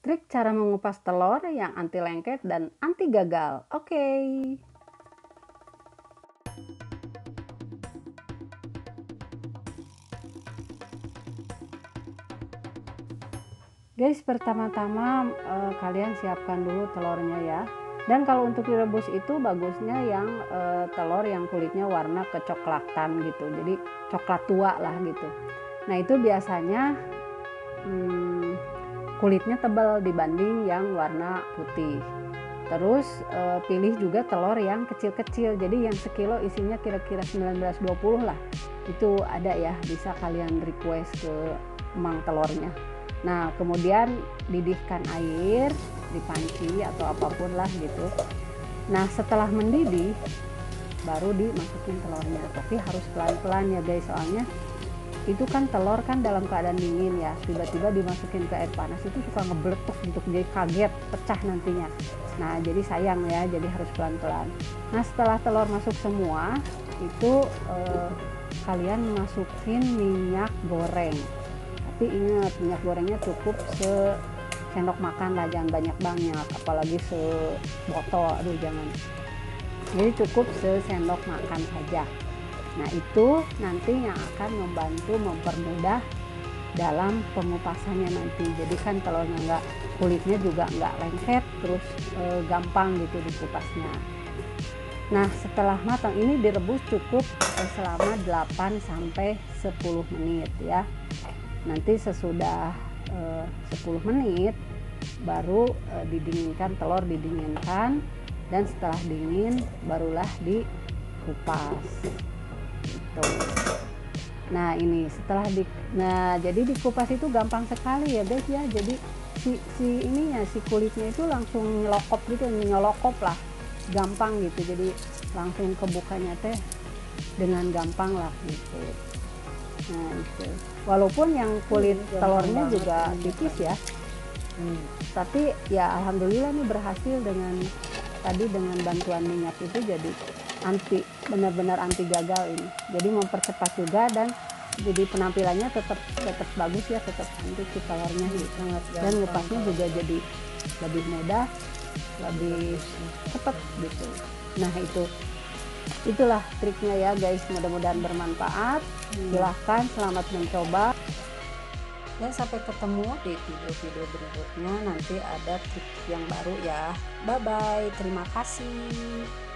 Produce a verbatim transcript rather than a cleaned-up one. Trik cara mengupas telur yang anti lengket dan anti gagal. Oke. Okay. Guys, pertama-tama eh, kalian siapkan dulu telurnya ya. Dan kalau untuk direbus itu bagusnya yang eh, telur yang kulitnya warna kecoklatan gitu. Jadi coklat tua lah gitu. Nah, itu biasanya hmm, kulitnya tebal dibanding yang warna putih. Terus eh, pilih juga telur yang kecil-kecil. Jadi yang sekilo isinya kira-kira sembilan belas dua puluh lah. Itu ada ya, bisa kalian request ke emang telurnya. Nah, kemudian didihkan air di panci atau apapun lah gitu. Nah, setelah mendidih baru dimasukin telurnya, tapi harus pelan-pelan ya guys, soalnya itu kan telur kan dalam keadaan dingin ya, tiba-tiba dimasukin ke air panas itu suka ngebeletuk gitu, jadi kaget pecah nantinya. Nah, jadi sayang ya, jadi harus pelan-pelan. Nah, setelah telur masuk semua itu eh, kalian masukin minyak goreng. Tapi ingat, minyak gorengnya cukup sendok makan lah, jangan banyak-banyak, apalagi sebotol, aduh jangan. Jadi cukup sendok makan saja. Nah, itu nanti yang akan membantu mempermudah dalam pengupasannya nanti. Jadi kan telurnya nggak, kulitnya juga nggak lengket, terus e, gampang gitu dikupasnya. Nah, setelah matang ini direbus cukup e, selama delapan sampai sepuluh menit ya. Nanti sesudah eh, sepuluh menit baru eh, didinginkan, telur didinginkan, dan setelah dingin barulah dikupas gitu. Nah, ini setelah di nah jadi dikupas itu gampang sekali ya guys ya. Jadi si, si ini ya, si kulitnya itu langsung nyelokop gitu, nyelokop lah, gampang gitu, jadi langsung kebukanya teh dengan gampang lah gitu. Nah, itu. Walaupun yang kulit hmm, telurnya juga tipis ya, hmm. tapi ya alhamdulillah ini berhasil dengan tadi dengan bantuan minyak itu, jadi anti, benar-benar anti gagal ini. Jadi mempercepat juga dan jadi penampilannya tetap tetap bagus ya, tetap cantik si telurnya gitu. Dan ngupasnya juga jadi lebih mudah, lebih cepat gitu. Nah, itu. Itulah triknya ya guys, mudah-mudahan bermanfaat. hmm. Silahkan, selamat mencoba ya, sampai ketemu di video-video berikutnya, nanti ada trik yang baru ya. Bye bye, terima kasih.